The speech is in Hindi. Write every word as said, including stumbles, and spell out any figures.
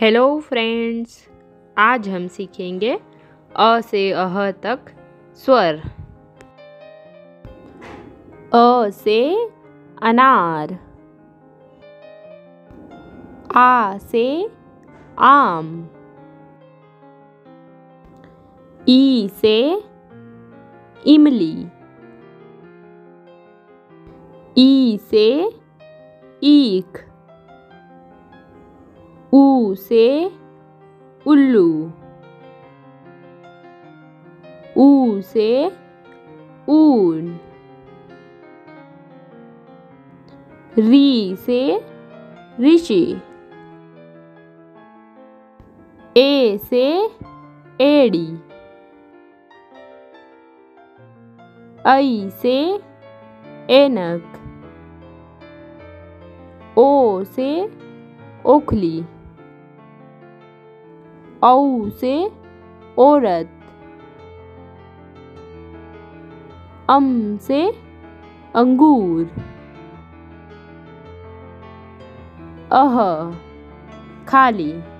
हेलो फ्रेंड्स, आज हम सीखेंगे अ से अह तक स्वर। अ से अनार, आ से आम, ई से इमली, ई से ईख, ऊ से उल्लू, ऊ से ऊन, री से ऋषि, ए से एड़ी, ऐ से ऐनक, ओ से ओखली, औ से औरत, अम से अंगूर, अह खाली।